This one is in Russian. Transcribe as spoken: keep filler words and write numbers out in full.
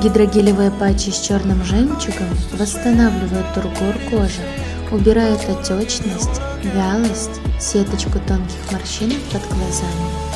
Гидрогелевые патчи с черным жемчугом восстанавливают тургор кожи, убирают отечность, вялость, сеточку тонких морщинок под глазами.